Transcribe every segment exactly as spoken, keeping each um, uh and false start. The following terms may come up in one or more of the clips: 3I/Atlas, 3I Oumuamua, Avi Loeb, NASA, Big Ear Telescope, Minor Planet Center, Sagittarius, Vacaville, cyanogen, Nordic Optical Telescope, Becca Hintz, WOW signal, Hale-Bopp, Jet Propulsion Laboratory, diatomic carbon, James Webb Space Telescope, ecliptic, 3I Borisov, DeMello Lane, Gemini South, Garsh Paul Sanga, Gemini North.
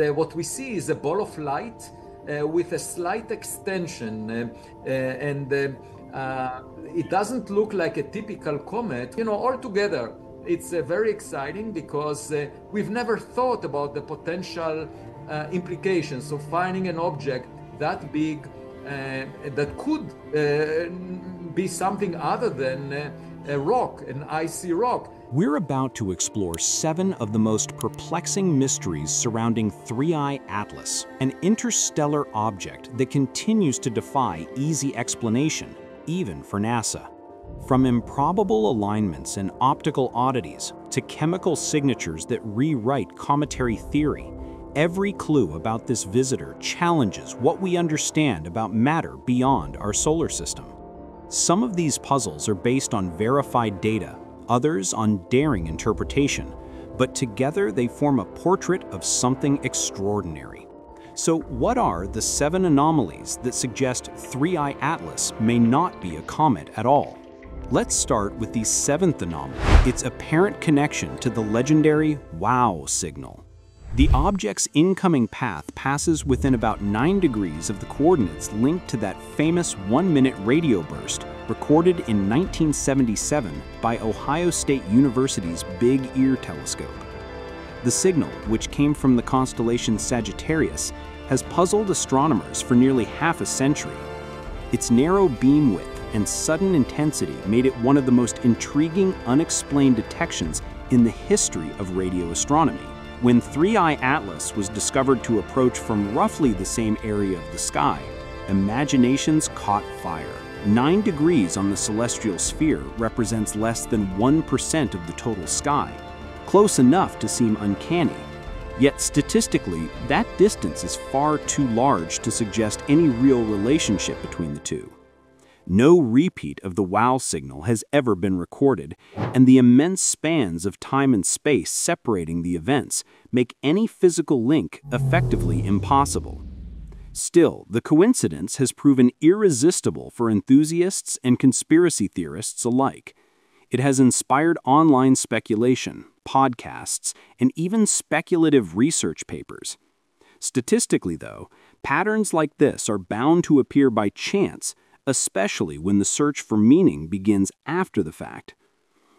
the, what we see is a ball of light uh, with a slight extension, uh, uh, and uh, uh, it doesn't look like a typical comet. You know, altogether, it's uh, very exciting because uh, we've never thought about the potential uh, implications of finding an object that big uh, that could uh, be something other than uh, a rock, an icy rock. We're about to explore seven of the most perplexing mysteries surrounding three I Atlas, an interstellar object that continues to defy easy explanation, even for NASA. From improbable alignments and optical oddities to chemical signatures that rewrite cometary theory, every clue about this visitor challenges what we understand about matter beyond our solar system. Some of these puzzles are based on verified data, others on daring interpretation, but together they form a portrait of something extraordinary. So what are the seven anomalies that suggest three I Atlas may not be a comet at all? Let's start with the seventh anomaly, its apparent connection to the legendary WOW signal. The object's incoming path passes within about nine degrees of the coordinates linked to that famous one-minute radio burst recorded in nineteen seventy-seven by Ohio State University's Big Ear Telescope. The signal, which came from the constellation Sagittarius, has puzzled astronomers for nearly half a century. Its narrow beam width and sudden intensity made it one of the most intriguing unexplained detections in the history of radio astronomy. When three I Atlas was discovered to approach from roughly the same area of the sky, imaginations caught fire. Nine degrees on the celestial sphere represents less than one percent of the total sky, close enough to seem uncanny. Yet statistically, that distance is far too large to suggest any real relationship between the two. No repeat of the WOW signal has ever been recorded, and the immense spans of time and space separating the events make any physical link effectively impossible. Still, the coincidence has proven irresistible for enthusiasts and conspiracy theorists alike. It has inspired online speculation, podcasts, and even speculative research papers. Statistically, though, patterns like this are bound to appear by chance, especially when the search for meaning begins after the fact.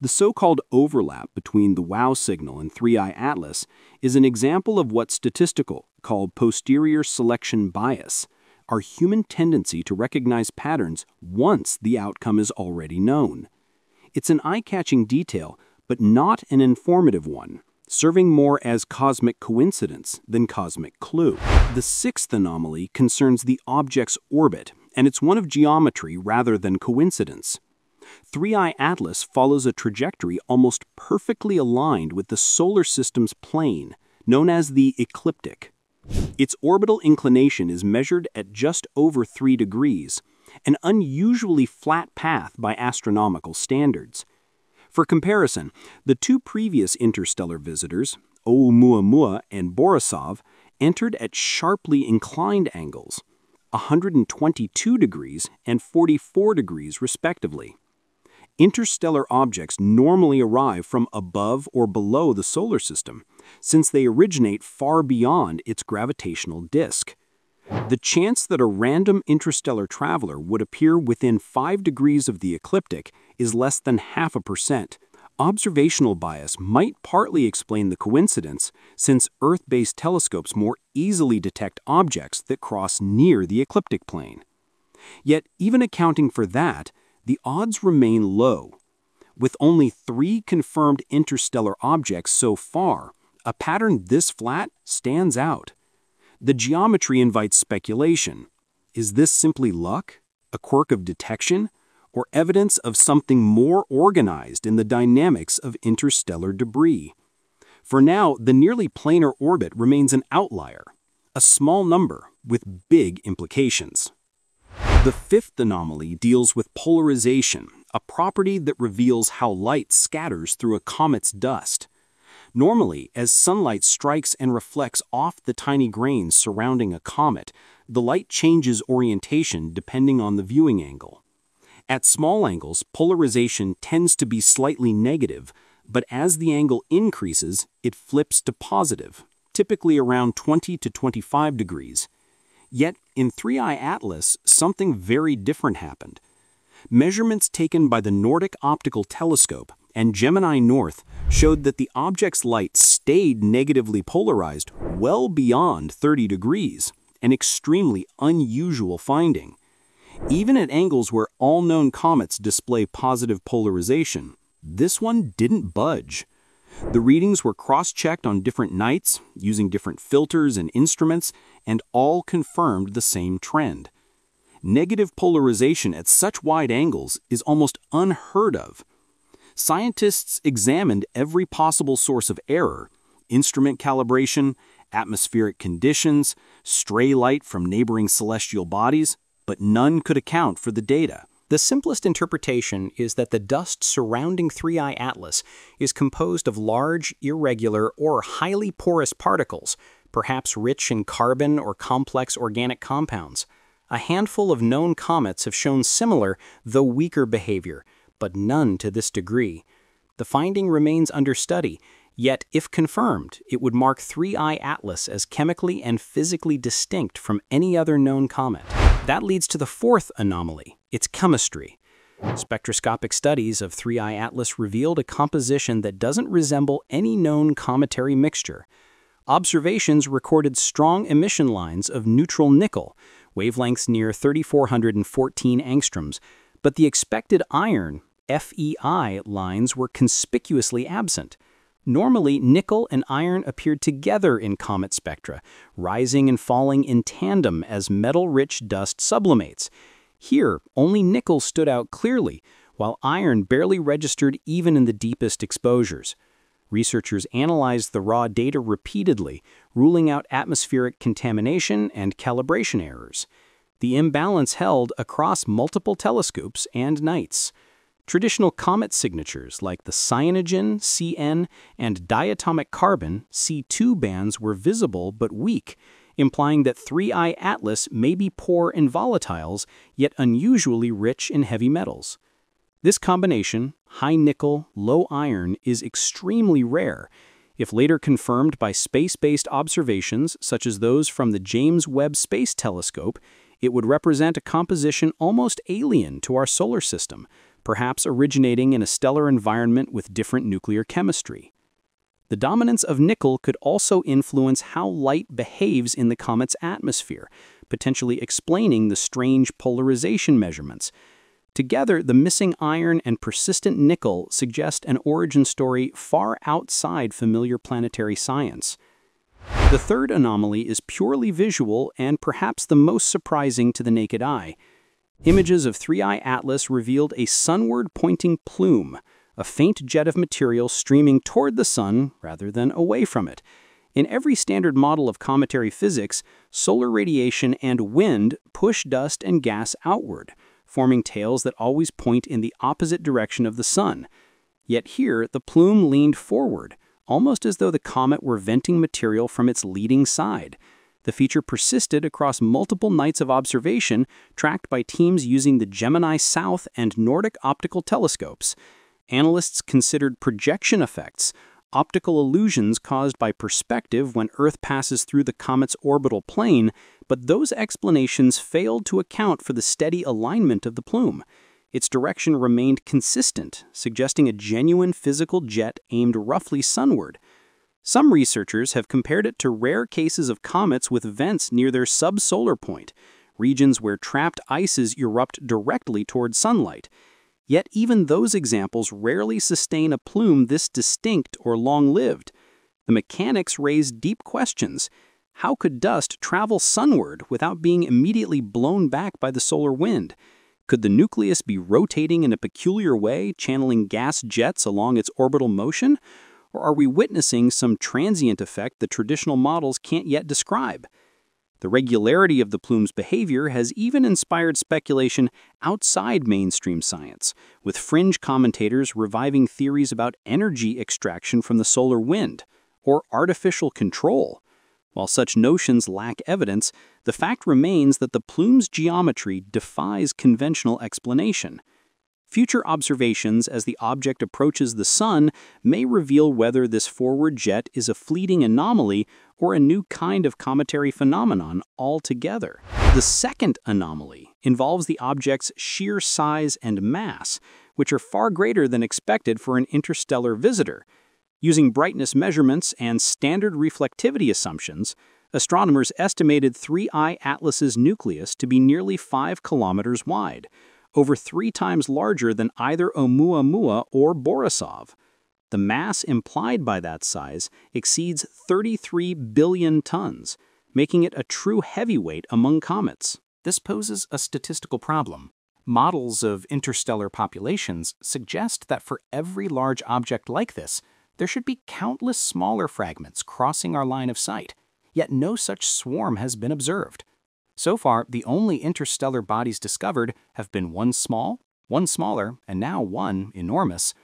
The so-called overlap between the WOW signal and three I Atlas is an example of what statistical called posterior selection bias, our human tendency to recognize patterns once the outcome is already known. It's an eye-catching detail, but not an informative one, serving more as cosmic coincidence than cosmic clue. The sixth anomaly concerns the object's orbit, and it's one of geometry rather than coincidence. three I Atlas follows a trajectory almost perfectly aligned with the solar system's plane, known as the ecliptic. Its orbital inclination is measured at just over three degrees, an unusually flat path by astronomical standards. For comparison, the two previous interstellar visitors, Oumuamua and Borisov, entered at sharply inclined angles, one hundred twenty-two degrees and forty-four degrees respectively. Interstellar objects normally arrive from above or below the solar system, since they originate far beyond its gravitational disk. The chance that a random interstellar traveler would appear within five degrees of the ecliptic is less than half a percent. Observational bias might partly explain the coincidence, since Earth-based telescopes more easily detect objects that cross near the ecliptic plane. Yet, even accounting for that, the odds remain low. With only three confirmed interstellar objects so far, a pattern this flat stands out. The geometry invites speculation. Is this simply luck? A quirk of detection? Or evidence of something more organized in the dynamics of interstellar debris? For now, the nearly planar orbit remains an outlier, a small number with big implications. The fifth anomaly deals with polarization, a property that reveals how light scatters through a comet's dust. Normally, as sunlight strikes and reflects off the tiny grains surrounding a comet, the light changes orientation depending on the viewing angle. At small angles, polarization tends to be slightly negative, but as the angle increases, it flips to positive, typically around twenty to twenty-five degrees. Yet, in three I Atlas, something very different happened. Measurements taken by the Nordic Optical Telescope and Gemini North showed that the object's light stayed negatively polarized well beyond thirty degrees, an extremely unusual finding. Even at angles where all known comets display positive polarization, this one didn't budge. The readings were cross-checked on different nights, using different filters and instruments, and all confirmed the same trend. Negative polarization at such wide angles is almost unheard of. Scientists examined every possible source of error: instrument calibration, atmospheric conditions, stray light from neighboring celestial bodies, but none could account for the data. The simplest interpretation is that the dust surrounding three I Atlas is composed of large, irregular, or highly porous particles, perhaps rich in carbon or complex organic compounds. A handful of known comets have shown similar, though weaker behavior, but none to this degree. The finding remains under study, yet if confirmed, it would mark three I Atlas as chemically and physically distinct from any other known comet. That leads to the fourth anomaly, its chemistry. Spectroscopic studies of three I Atlas revealed a composition that doesn't resemble any known cometary mixture. Observations recorded strong emission lines of neutral nickel, wavelengths near three thousand four hundred fourteen angstroms, but the expected iron, F E I, lines were conspicuously absent. Normally, nickel and iron appeared together in comet spectra, rising and falling in tandem as metal-rich dust sublimates. Here, only nickel stood out clearly, while iron barely registered even in the deepest exposures. Researchers analyzed the raw data repeatedly, ruling out atmospheric contamination and calibration errors. The imbalance held across multiple telescopes and nights. Traditional comet signatures like the cyanogen, C N, and diatomic carbon, C two bands were visible but weak, implying that three I Atlas may be poor in volatiles, yet unusually rich in heavy metals. This combination, high nickel, low iron, is extremely rare. If later confirmed by space-based observations, such as those from the James Webb Space Telescope, it would represent a composition almost alien to our solar system, perhaps originating in a stellar environment with different nuclear chemistry. The dominance of nickel could also influence how light behaves in the comet's atmosphere, potentially explaining the strange polarization measurements. Together, the missing iron and persistent nickel suggest an origin story far outside familiar planetary science. The third anomaly is purely visual and perhaps the most surprising to the naked eye. Images of three I Atlas revealed a sunward-pointing plume, a faint jet of material streaming toward the sun rather than away from it. In every standard model of cometary physics, solar radiation and wind push dust and gas outward, forming tails that always point in the opposite direction of the sun. Yet here, the plume leaned forward, almost as though the comet were venting material from its leading side. The feature persisted across multiple nights of observation, tracked by teams using the Gemini South and Nordic Optical Telescopes. Analysts considered projection effects, optical illusions caused by perspective when Earth passes through the comet's orbital plane, but those explanations failed to account for the steady alignment of the plume. Its direction remained consistent, suggesting a genuine physical jet aimed roughly sunward. Some researchers have compared it to rare cases of comets with vents near their subsolar point, regions where trapped ices erupt directly toward sunlight. Yet even those examples rarely sustain a plume this distinct or long-lived. The mechanics raise deep questions. How could dust travel sunward without being immediately blown back by the solar wind? Could the nucleus be rotating in a peculiar way, channeling gas jets along its orbital motion? Or are we witnessing some transient effect that traditional models can't yet describe? The regularity of the plume's behavior has even inspired speculation outside mainstream science, with fringe commentators reviving theories about energy extraction from the solar wind, or artificial control. While such notions lack evidence, the fact remains that the plume's geometry defies conventional explanation. Future observations as the object approaches the Sun may reveal whether this forward jet is a fleeting anomaly or a new kind of cometary phenomenon altogether. The second anomaly involves the object's sheer size and mass, which are far greater than expected for an interstellar visitor. Using brightness measurements and standard reflectivity assumptions, astronomers estimated three I Atlas's nucleus to be nearly five kilometers wide, over three times larger than either Oumuamua or Borisov. The mass implied by that size exceeds thirty-three billion tons, making it a true heavyweight among comets. This poses a statistical problem. Models of interstellar populations suggest that for every large object like this, there should be countless smaller fragments crossing our line of sight, yet no such swarm has been observed. So far, the only interstellar bodies discovered have been one small, one smaller, and now one enormous.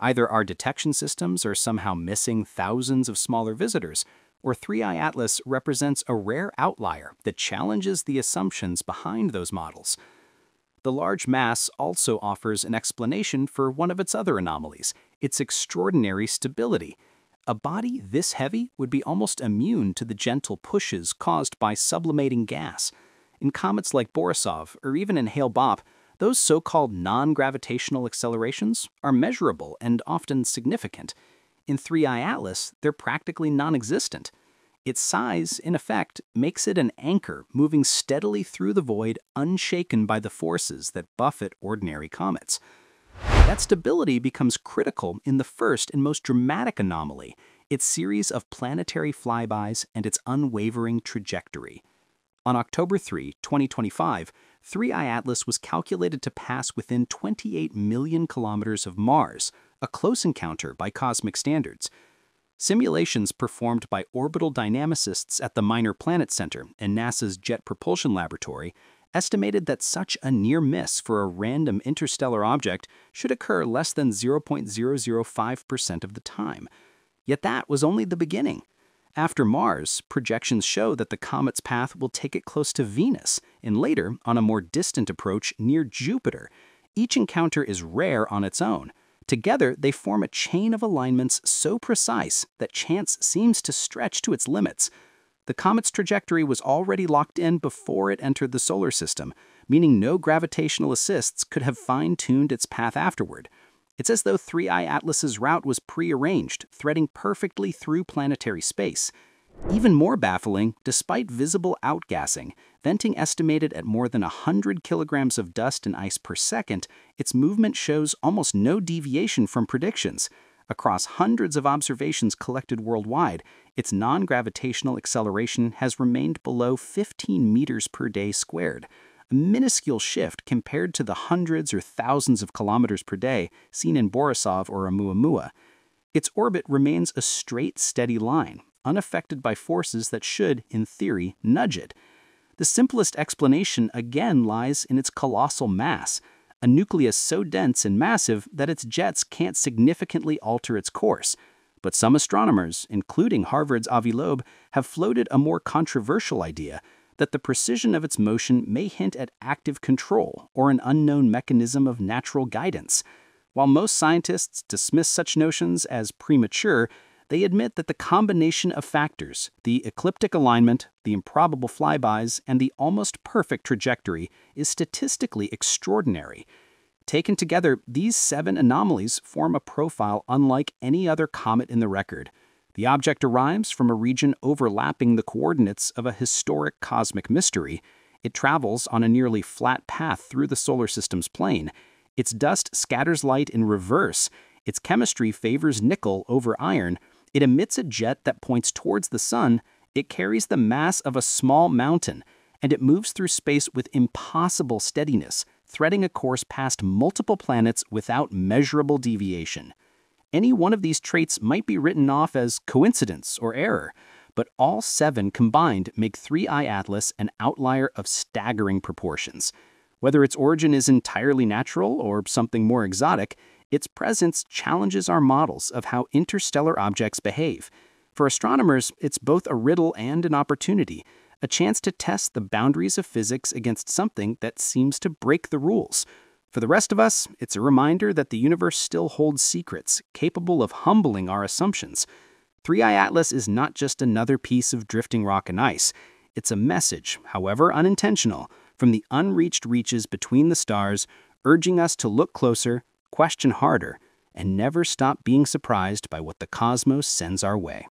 Either our detection systems are somehow missing thousands of smaller visitors, or three I Atlas represents a rare outlier that challenges the assumptions behind those models. The large mass also offers an explanation for one of its other anomalies, its extraordinary stability. A body this heavy would be almost immune to the gentle pushes caused by sublimating gas. In comets like Borisov, or even in Hale-Bopp, those so-called non-gravitational accelerations are measurable and often significant. In three I Atlas, they're practically non-existent. Its size, in effect, makes it an anchor moving steadily through the void, unshaken by the forces that buffet ordinary comets. That stability becomes critical in the first and most dramatic anomaly, its series of planetary flybys and its unwavering trajectory. On October three, twenty twenty-five, three I Atlas was calculated to pass within twenty-eight million kilometers of Mars, a close encounter by cosmic standards. Simulations performed by orbital dynamicists at the Minor Planet Center and NASA's Jet Propulsion Laboratory estimated that such a near miss for a random interstellar object should occur less than zero point zero zero five percent of the time. Yet that was only the beginning. After Mars, projections show that the comet's path will take it close to Venus, and later, on a more distant approach, near Jupiter. Each encounter is rare on its own. Together, they form a chain of alignments so precise that chance seems to stretch to its limits. The comet's trajectory was already locked in before it entered the solar system, meaning no gravitational assists could have fine-tuned its path afterward. It's as though three I Atlas's route was prearranged, threading perfectly through planetary space. Even more baffling, despite visible outgassing, venting estimated at more than one hundred kilograms of dust and ice per second, its movement shows almost no deviation from predictions. Across hundreds of observations collected worldwide, its non-gravitational acceleration has remained below fifteen meters per day squared, a minuscule shift compared to the hundreds or thousands of kilometers per day seen in Borisov or Oumuamua. Its orbit remains a straight, steady line, unaffected by forces that should, in theory, nudge it. The simplest explanation again lies in its colossal mass, a nucleus so dense and massive that its jets can't significantly alter its course. But some astronomers, including Harvard's Avi Loeb, have floated a more controversial idea that the precision of its motion may hint at active control or an unknown mechanism of natural guidance. While most scientists dismiss such notions as premature, they admit that the combination of factors, the ecliptic alignment, the improbable flybys, and the almost perfect trajectory, is statistically extraordinary. Taken together, these seven anomalies form a profile unlike any other comet in the record. The object arrives from a region overlapping the coordinates of a historic cosmic mystery. It travels on a nearly flat path through the solar system's plane. Its dust scatters light in reverse. Its chemistry favors nickel over iron. It emits a jet that points towards the sun, it carries the mass of a small mountain, and it moves through space with impossible steadiness, threading a course past multiple planets without measurable deviation. Any one of these traits might be written off as coincidence or error, but all seven combined make three I Atlas an outlier of staggering proportions. Whether its origin is entirely natural or something more exotic, its presence challenges our models of how interstellar objects behave. For astronomers, it's both a riddle and an opportunity, a chance to test the boundaries of physics against something that seems to break the rules. For the rest of us, it's a reminder that the universe still holds secrets capable of humbling our assumptions. three I Atlas is not just another piece of drifting rock and ice. It's a message, however unintentional, from the unreached reaches between the stars, urging us to look closer, question harder, and never stop being surprised by what the cosmos sends our way.